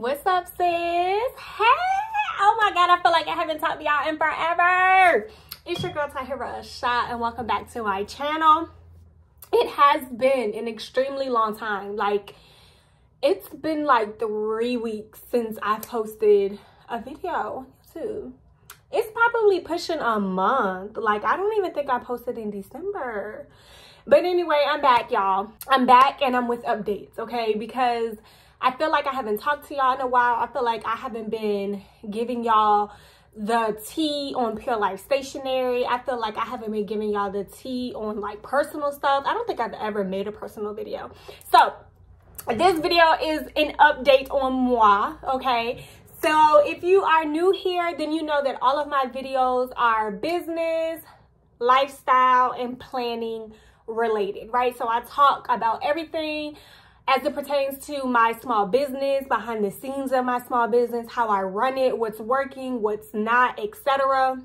What's up, sis? Hey! Oh my God, I feel like I haven't talked to y'all in forever. It's your girl Tahirah Ahshah, and welcome back to my channel. It has been an extremely long time. Like, it's been like 3 weeks since I posted a video too. It's probably pushing a month. Like, I don't even think I posted in December. But anyway, I'm back, y'all. I'm back and I'm with updates, okay? Because I feel like I haven't talked to y'all in a while. I feel like I haven't been giving y'all the tea on Pure Life Stationery. I feel like I haven't been giving y'all the tea on like personal stuff. I don't think I've ever made a personal video. So this video is an update on moi, okay? So if you are new here, then you know that all of my videos are business, lifestyle, and planning related, right? So I talk about everything as it pertains to my small business, behind the scenes of my small business, how I run it, what's working, what's not, etc.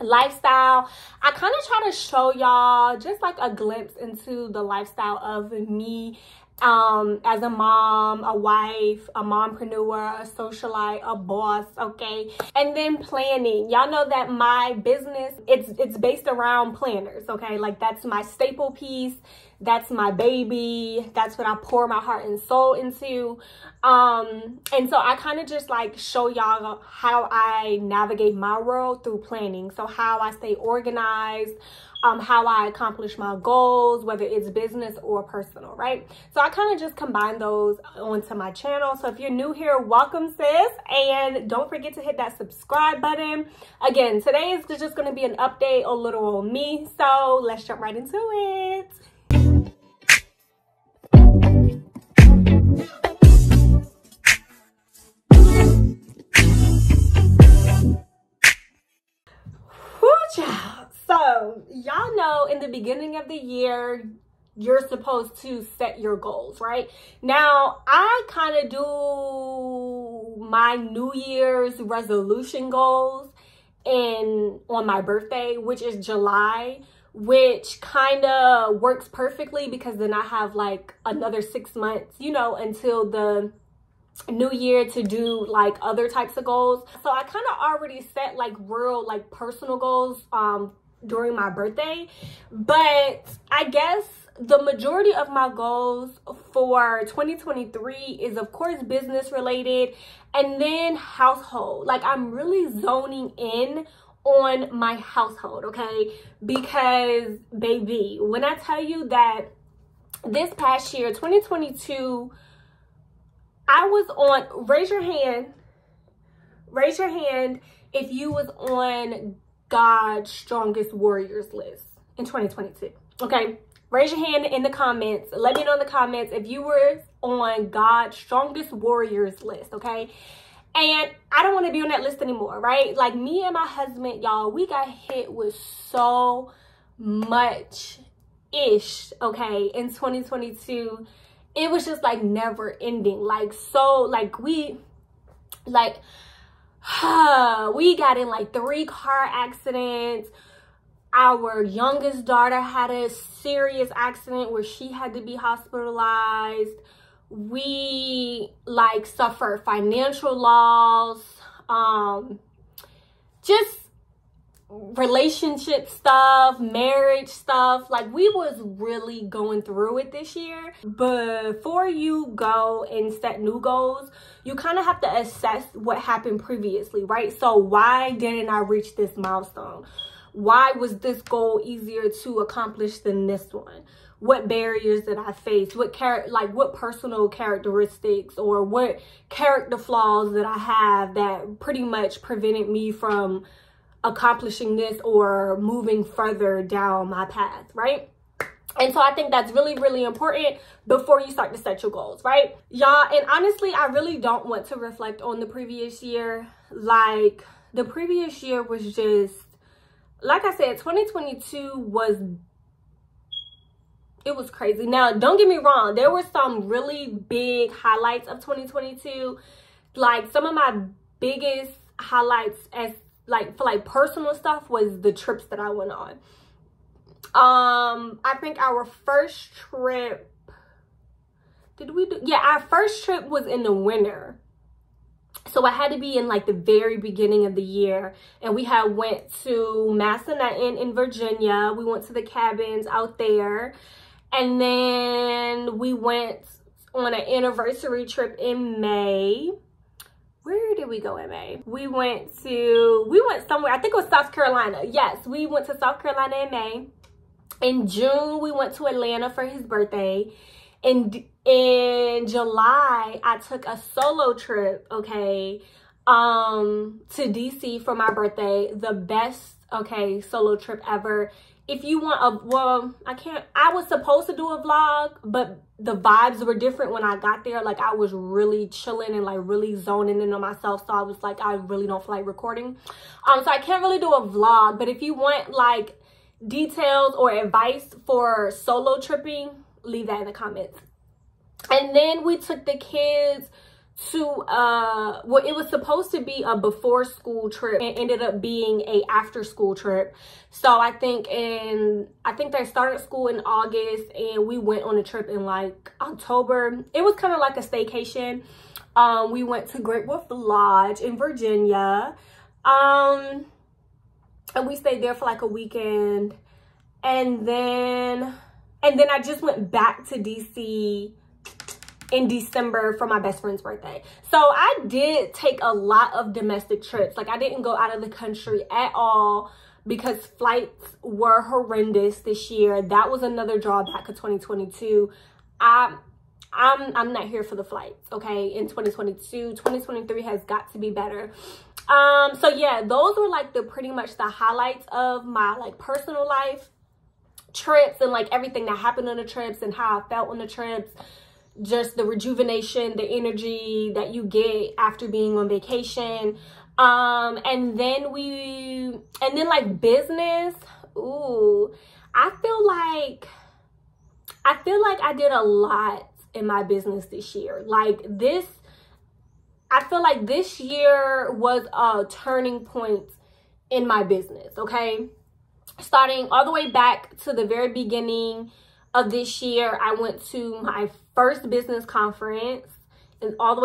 Lifestyle. I kind of try to show y'all just like a glimpse into the lifestyle of me as a mom, a wife, a mompreneur, a socialite, a boss, okay? And then planning. Y'all know that my business, it's based around planners, okay? Like, that's my staple piece. That's my baby. That's what I pour my heart and soul into. And so I kind of just like show y'all how I navigate my world through planning. So how I stay organized, how I accomplish my goals, whether it's business or personal, right? So I kind of just combine those onto my channel. So if you're new here, welcome, sis. And don't forget to hit that subscribe button. Again, today is just going to be an update, a little on me. So let's jump right into it. So y'all know in the beginning of the year, you're supposed to set your goals, right? Now, I kind of do my New Year's resolution goals on my birthday, which is July, which kind of works perfectly because then I have like another 6 months, you know, until the new year to do like other types of goals. So I kind of already set like real like personal goals during my birthday, but I guess the majority of my goals for 2023 is of course business related, and then household. Like, I'm really zoning in on my household, okay? Because baby, when I tell you that this past year, 2022, I was on, raise your hand if you was on God's strongest warriors list in 2022, okay? Raise your hand in the comments. Let me know in the comments if you were on God's strongest warriors list, okay? And I don't want to be on that list anymore, right? Like, me and my husband, y'all, we got hit with so much ish, okay, in 2022. It was just like never ending. Like, so like we got in like 3 car accidents. Our youngest daughter had a serious accident where she had to be hospitalized. We like suffered financial loss, just relationship stuff, marriage stuff. Like, we was really going through it this year. Before you go and set new goals, you kind of have to assess what happened previously, right? So why didn't I reach this milestone? Why was this goal easier to accomplish than this one? What barriers did I face? What personal characteristics or what character flaws that I have that pretty much prevented me from accomplishing this or moving further down my path, right? And so I think that's really, really important before you start to set your goals, right? Y'all, and honestly, I really don't want to reflect on the previous year. Like, the previous year was just, like I said, 2022 was, it was crazy. Now, don't get me wrong. There were some really big highlights of 2022. Like, some of my biggest highlights as like for like personal stuff was the trips that I went on. I think our first trip, our first trip was in the winter So I had to be in like the very beginning of the year, and we had went to Massanutten in Virginia. We went to the cabins out there, and then we went on an anniversary trip in May. Where did we go in May? We went somewhere, I think it was South Carolina. Yes, we went to South Carolina in May. In June, we went to Atlanta for his birthday. In July, I took a solo trip, okay, to DC for my birthday. The best, okay, solo trip ever. If you want a, well, I was supposed to do a vlog, but the vibes were different when I got there. Like, I was really chilling and like really zoning in on myself. So I was like, I really don't feel like recording. So I can't really do a vlog, but if you want like details or advice for solo tripping, leave that in the comments. And then we took the kids to well, it was supposed to be a before school trip. It ended up being a after school trip. So I think they started school in August, and we went on a trip in like October. It was kind of like a staycation. We went to Great Wolf Lodge in Virginia, and we stayed there for like a weekend, and then I just went back to DC in December for my best friend's birthday. So I did take a lot of domestic trips. Like, I didn't go out of the country at all because flights were horrendous this year. That was another drawback of 2022. I'm not here for the flights, okay, in 2022. 2023 has got to be better. So yeah, those were like the pretty much the highlights of my like personal life trips, and like everything that happened on the trips and how I felt on the trips. Just the rejuvenation, the energy that you get after being on vacation. And then like business. Ooh, I feel like I did a lot in my business this year. Like, this, I feel like this year was a turning point in my business, okay? Starting all the way back to the very beginning of this year, I went to my first business conference, and all the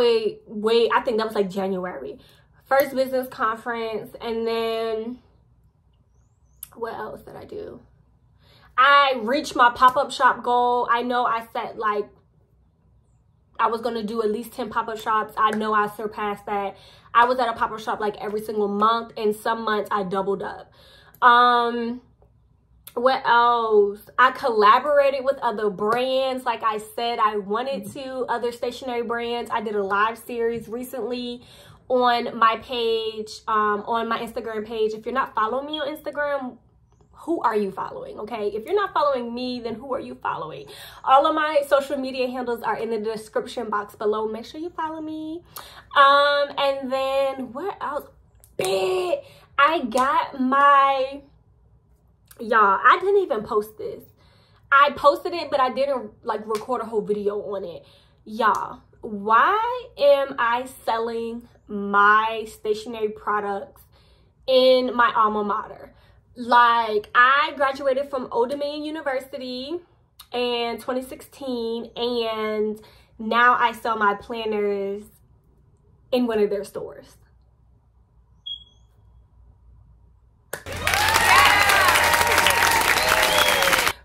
way, I think that was like January. First business conference, and then what else did I do? I reached my pop-up shop goal. I know I set like, I was gonna do at least 10 pop-up shops. I know I surpassed that. I was at a pop-up shop like every single month, and some months I doubled up. What else? I collaborated with other brands. Like I said, I wanted to, other stationery brands. I did a live series recently on my page, on my Instagram page. If you're not following me on Instagram, who are you following, okay? If you're not following me, then who are you following? All of my social media handles are in the description box below. Make sure you follow me. And then what else? I got my... Y'all, I didn't even post this. I posted it, but I didn't like record a whole video on it. Y'all, why am I selling my stationery products in my alma mater? Like, I graduated from Old Dominion University in 2016, and now I sell my planners in one of their stores.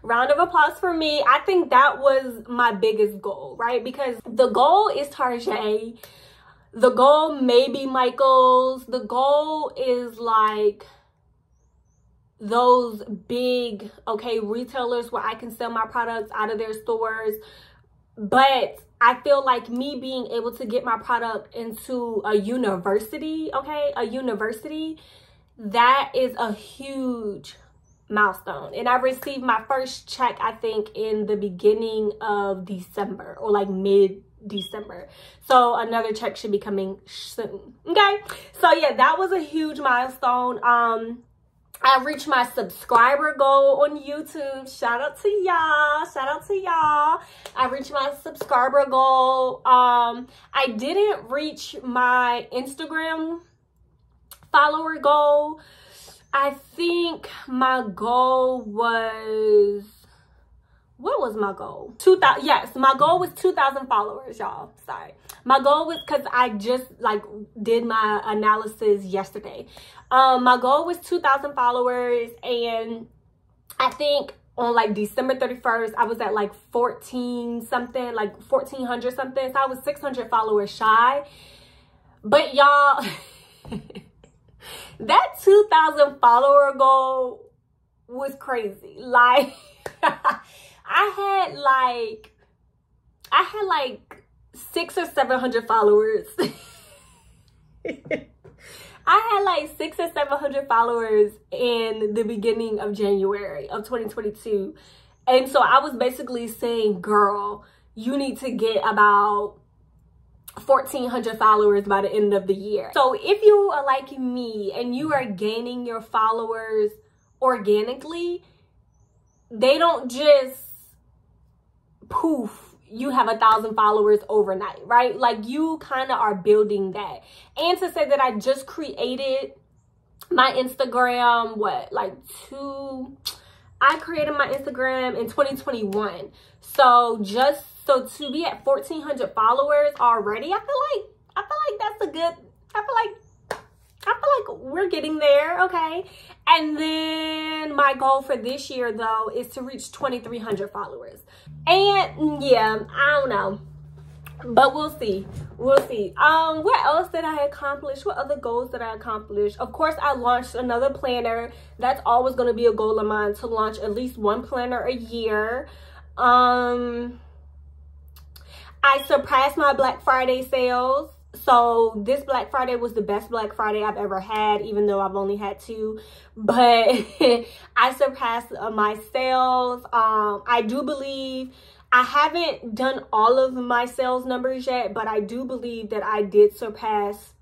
Round of applause for me. I think that was my biggest goal, right? Because the goal is Target. The goal may be Michael's. The goal is like those big, okay, retailers where I can sell my products out of their stores. But I feel like me being able to get my product into a university, okay, a university, that is a huge milestone. And I received my first check, I think, in the beginning of December, or like mid-December. So another check should be coming soon, okay? So yeah, that was a huge milestone. I reached my subscriber goal on YouTube. Shout out to y'all, shout out to y'all. I reached my subscriber goal. I didn't reach my Instagram follower goal. I think my goal was, what was my goal? 2,000. Yes, my goal was 2,000 followers, y'all. Sorry. My goal was, because I just like did my analysis yesterday. My goal was 2,000 followers, and I think on like December 31st, I was at like 14 something, like 1,400 something. So I was 600 followers shy. But y'all, that 2,000 follower goal was crazy. Like, I had like 600 or 700 followers. I had like 600 or 700 followers in the beginning of January of 2022. And so I was basically saying, girl, you need to get about 1,400 followers by the end of the year. So if you are like me and you are gaining your followers organically, they don't just poof, you have 1,000 followers overnight, right? Like, you kind of are building that. And to say that I just created my Instagram, I created my Instagram in 2021. So to be at 1,400 followers already, I feel like we're getting there, okay? And then my goal for this year, though, is to reach 2,300 followers. And yeah, I don't know, but we'll see. We'll see. What else did I accomplish? What other goals did I accomplish? Of course, I launched another planner. That's always going to be a goal of mine, to launch at least one planner a year. I surpassed my Black Friday sales. So this Black Friday was the best Black Friday I've ever had, even though I've only had 2. But I surpassed my sales. I do believe, I haven't done all of my sales numbers yet, but I do believe that I did surpass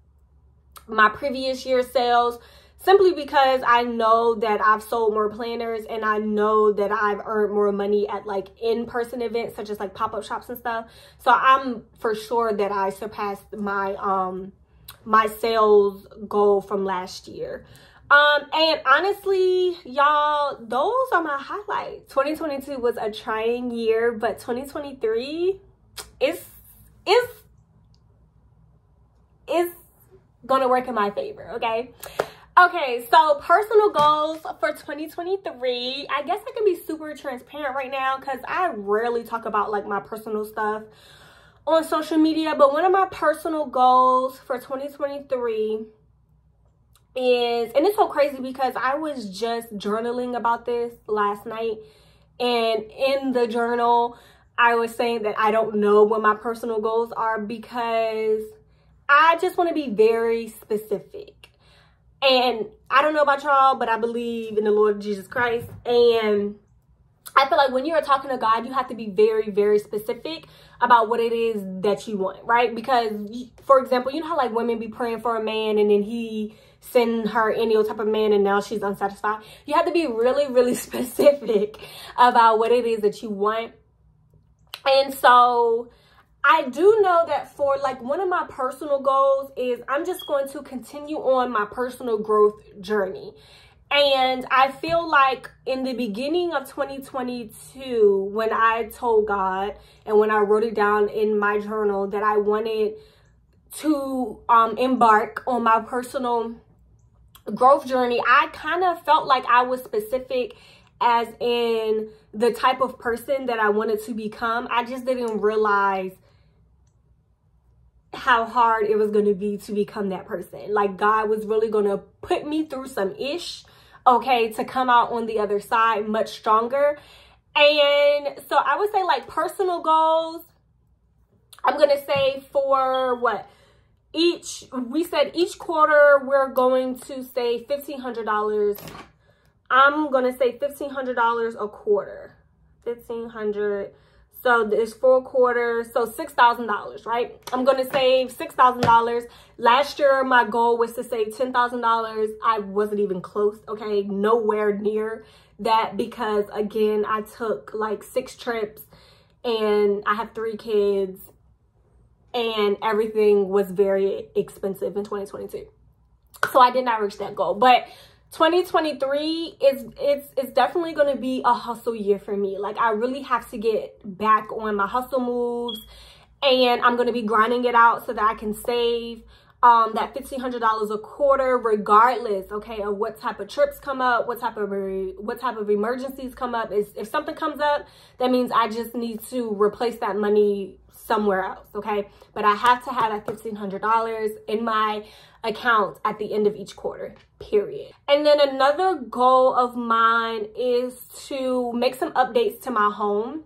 my previous year's sales, simply because I know that I've sold more planners, and I know that I've earned more money at like in-person events, such as like pop-up shops and stuff. So I'm for sure that I surpassed my my sales goal from last year. And honestly, y'all, those are my highlights. 2022 was a trying year, but 2023 is gonna work in my favor, okay? Okay, so personal goals for 2023. I guess I can be super transparent right now, because I rarely talk about like my personal stuff on social media. But one of my personal goals for 2023 is, and it's so crazy because I was just journaling about this last night, and in the journal, I was saying that I don't know what my personal goals are, because I just want to be very specific. And I don't know about y'all, but I believe in the Lord Jesus Christ. And I feel like when you are talking to God, you have to be very, very specific about what it is that you want, right? Because, for example, you know how like women be praying for a man, and then he send her any old type of man, and now she's unsatisfied. You have to be really, really specific about what it is that you want. And so I do know that for like one of my personal goals is I'm just going to continue on my personal growth journey. And I feel like in the beginning of 2022, when I told God and when I wrote it down in my journal that I wanted to embark on my personal growth journey, I kind of felt like I was specific as in the type of person that I wanted to become. I just didn't realize how hard it was going to be to become that person. Like, God was really going to put me through some ish, okay, to come out on the other side much stronger. And so I would say like personal goals, I'm going to say for what? Each quarter we're going to say $1,500. I'm going to say $1,500 a quarter. $1,500. So there's 4 quarters, so $6,000, right? I'm gonna save $6,000. Last year, my goal was to save $10,000. I wasn't even close, okay? Nowhere near that, because again, I took like 6 trips and I have 3 kids, and everything was very expensive in 2022. So I did not reach that goal. But 2023 it's definitely going to be a hustle year for me. Like, I really have to get back on my hustle moves, and I'm going to be grinding it out so that I can save that $1,500 a quarter, regardless, okay, of what type of trips come up, what type of emergencies come up. If something comes up, that means I just need to replace that money somewhere else, okay? But I have to have that $1,500 in my account at the end of each quarter, period. And then another goal of mine is to make some updates to my home.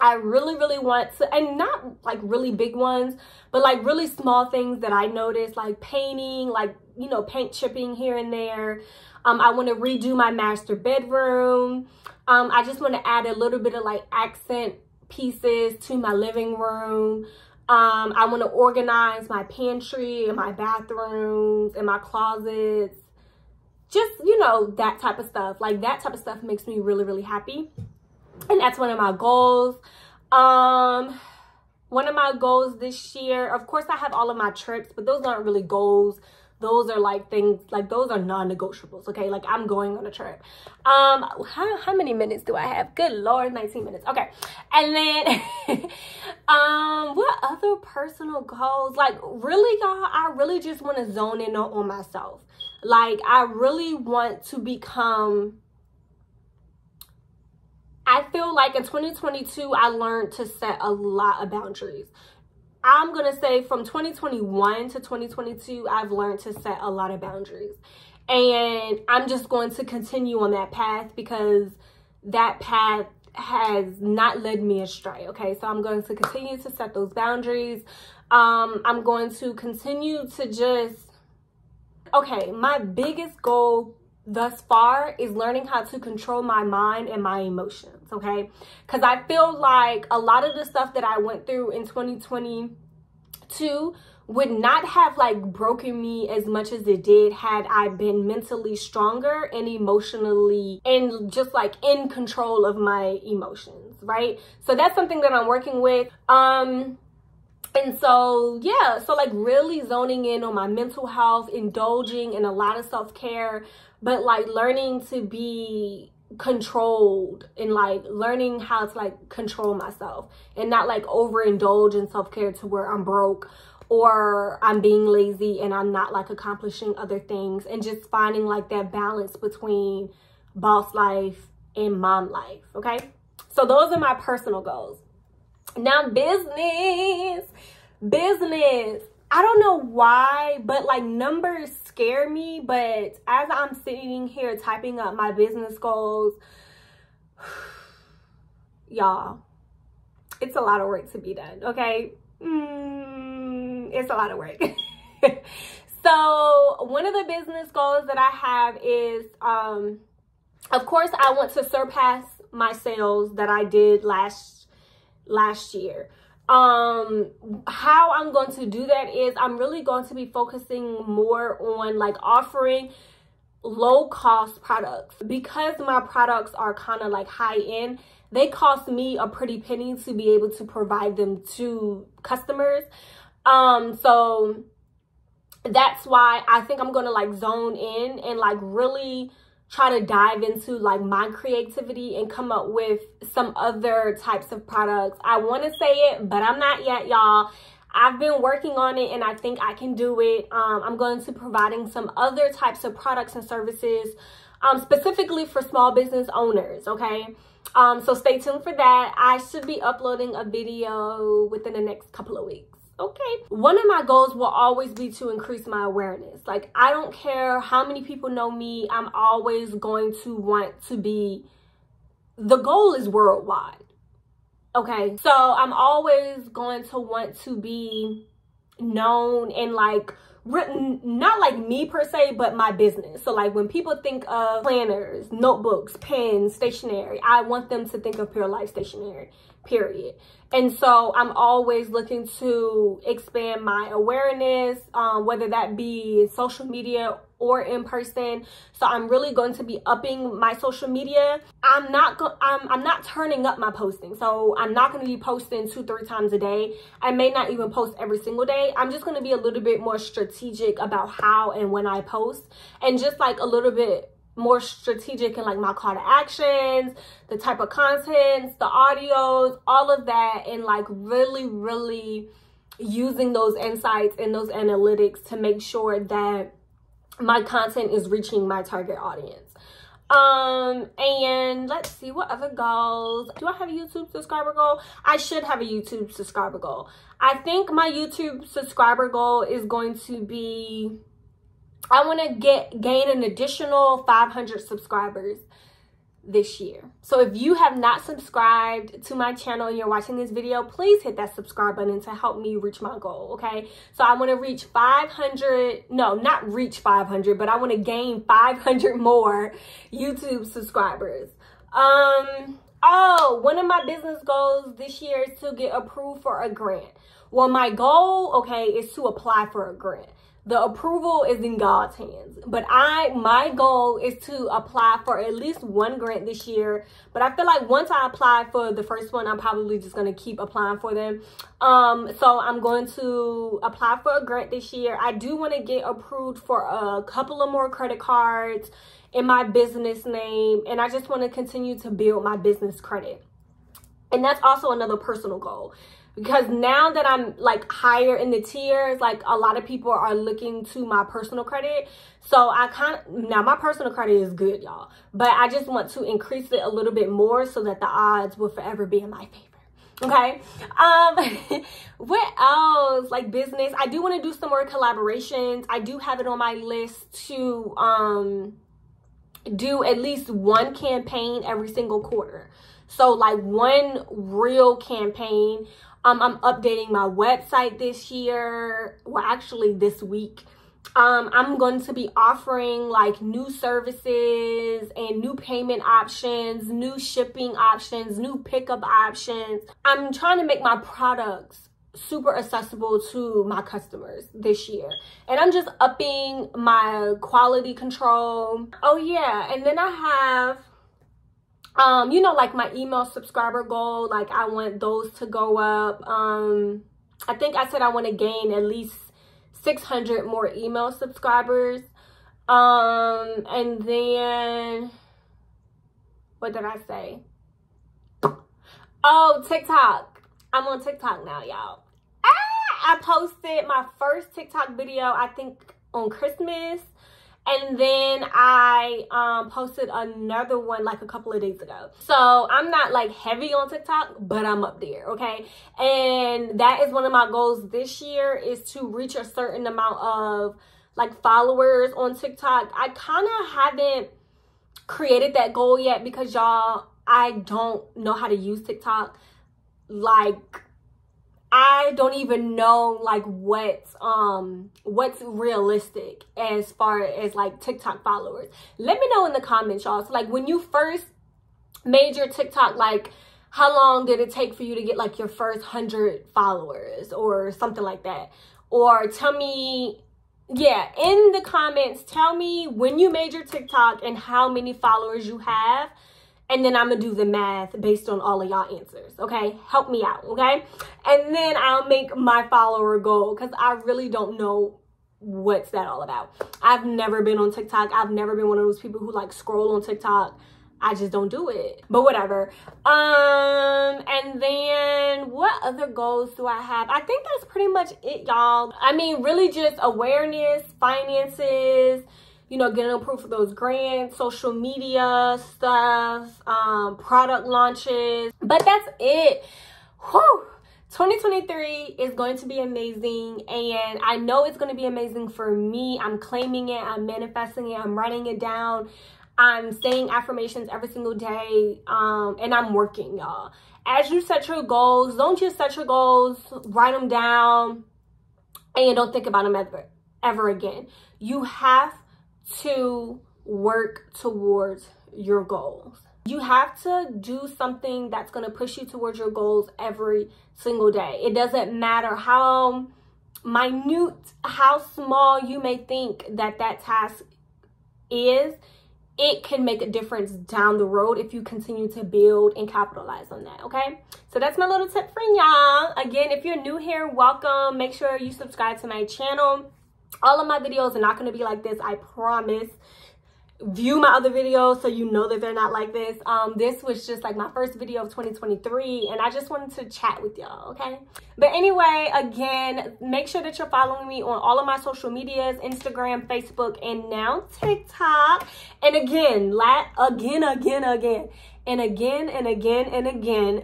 I really, really want to, and not like really big ones, but like really small things that I noticed, like painting, like, you know, paint chipping here and there. I want to redo my master bedroom. I just want to add a little bit of like accent pieces to my living room. I want to organize my pantry and my bathrooms and my closets. Just, you know, that type of stuff. Like, that type of stuff makes me really, really happy. And that's one of my goals. One of my goals this year, of course, I have all of my trips, but those aren't really goals. Those are like things, like those are non-negotiables, okay? Like, I'm going on a trip. How many minutes do I have? Good Lord, 19 minutes, okay. And then, what other personal goals? Like, really, y'all, I really just want to zone in on myself. Like, I really want to become... I feel like in 2022, I learned to set a lot of boundaries. I'm going to say from 2021 to 2022, I've learned to set a lot of boundaries. And I'm just going to continue on that path because that path has not led me astray, okay? So I'm going to continue to set those boundaries. I'm going to continue to just... Okay, my biggest goal thus far is learning how to control my mind and my emotions, okay? Because I feel like a lot of the stuff that I went through in 2022 would not have like broken me as much as it did had I been mentally stronger and emotionally and just like in control of my emotions, right? So that's something that I'm working with. And so, yeah, so like really zoning in on my mental health, indulging in a lot of self-care, but like learning to be controlled and like learning how to like control myself and not like overindulge in self-care to where I'm broke or I'm being lazy and I'm not like accomplishing other things, and just finding like that balance between boss life and mom life, okay? So those are my personal goals. Now, business. I don't know why, but like numbers scare me. But as I'm sitting here typing up my business goals, y'all, it's a lot of work to be done, okay? It's a lot of work. So one of the business goals that I have is, of course, I want to surpass my sales that I did last year. How I'm going to do that is I'm really going to be focusing more on like offering low cost products, because my products are kind of like high end. They cost me a pretty penny to be able to provide them to customers. So that's why I think I'm gonna like zone in and like really try to dive into like my creativity and come up with some other types of products. I want to say it, but I'm not yet, y'all. I've been working on it and I think I can do it. I'm going to be providing some other types of products and services specifically for small business owners, okay? So stay tuned for that. I should be uploading a video within the next couple of weeks. Okay. One of my goals will always be to increase my awareness. Like, I don't care how many people know me. I'm always going to want to be, the goal is worldwide. Okay. So I'm always going to want to be known and like, not like me per se, but my business. So like when people think of planners, notebooks, pens, stationery, I want them to think of Pure Life Stationery. period. And so I'm always looking to expand my awareness, whether that be social media or in person. So I'm really going to be upping my social media. I'm not turning up my posting. So I'm not going to be posting 2-3 times a day. I may not even post every single day. I'm just going to be a little bit more strategic about how and when I post, and just like a little bit more strategic in like my call to actions, the type of contents, the audios, all of that, and like really using those insights and those analytics to make sure that my content is reaching my target audience. And let's see what other goals. Do I have a YouTube subscriber goal? I should have a YouTube subscriber goal. I think my YouTube subscriber goal is going to be, I want to gain an additional 500 subscribers this year. So if you have not subscribed to my channel and you're watching this video, please hit that subscribe button to help me reach my goal, okay? So I want to reach 500, no, not reach 500, but I want to gain 500 more YouTube subscribers. Oh, one of my business goals this year is to get approved for a grant. Well, my goal, okay, is to apply for a grant. The approval is in God's hands, but my goal is to apply for at least one grant this year. But I feel like once I apply for the first one, I'm probably just going to keep applying for them. So I'm going to apply for a grant this year. I do want to get approved for a couple of more credit cards in my business name, and I just want to continue to build my business credit. And that's also another personal goal, because now that I'm like higher in the tiers, like a lot of people are looking to my personal credit. So I now my personal credit is good, y'all, but I just want to increase it a little bit more so that the odds will forever be in my favor. Okay. What else? Like business. I do want to do some more collaborations. I do have it on my list to do at least one campaign every single quarter. So like one real campaign. I'm updating my website this year. Well, actually this week. I'm going to be offering like new services and new payment options, new shipping options, new pickup options. I'm trying to make my products super accessible to my customers this year, and I'm just upping my quality control. Oh yeah, and then I have you know, like my email subscriber goal, like I want those to go up. I think I said I want to gain at least 600 more email subscribers. And then what did I say? Oh, TikTok. I'm on TikTok now, y'all. I posted my first TikTok video, I think, on Christmas. And then I posted another one like a couple of days ago. So I'm not like heavy on TikTok, but I'm up there, okay? And that is one of my goals this year, is to reach a certain amount of like followers on TikTok. I kind of haven't created that goal yet because, y'all, I don't know how to use TikTok. Like I don't even know like what's realistic as far as like TikTok followers. Let me know in the comments, y'all. So like when you first made your TikTok, like how long did it take for you to get like your first 100 followers or something like that? Or tell me, yeah, in the comments, tell me when you made your TikTok and how many followers you have. And then I'm going to do the math based on all of y'all answers, okay? Help me out, okay? And then I'll make my follower goal, because I really don't know what's that all about. I've never been on TikTok. I've never been one of those people who, like, scroll on TikTok. I just don't do it, but whatever. And then what other goals do I have? I think that's pretty much it, y'all. I mean, really just awareness, finances, you know, getting approved for those grants, social media stuff, product launches. But that's it. Whew. 2023 is going to be amazing, and I know it's going to be amazing for me. I'm claiming it. I'm manifesting it. I'm writing it down. I'm saying affirmations every single day, and I'm working, y'all. As you set your goals, don't just set your goals, write them down, and don't think about them ever again. You have to work towards your goals. You have to do something that's going to push you towards your goals every single day. It doesn't matter how minute, how small you may think that that task is. It can make a difference down the road if you continue to build and capitalize on that, okay? So that's my little tip for y'all. Again, if you're new here, welcome. Make sure you subscribe to my channel. All of my videos are not going to be like this, I promise. View my other videos so you know that they're not like this. This was just like my first video of 2023, and I just wanted to chat with y'all, okay? But anyway, again, make sure that you're following me on all of my social medias, Instagram, Facebook, and now TikTok. And again,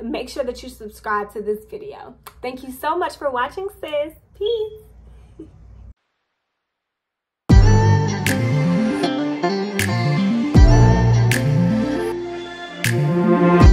make sure that you subscribe to this video. Thank you so much for watching, sis. Peace. Thank you.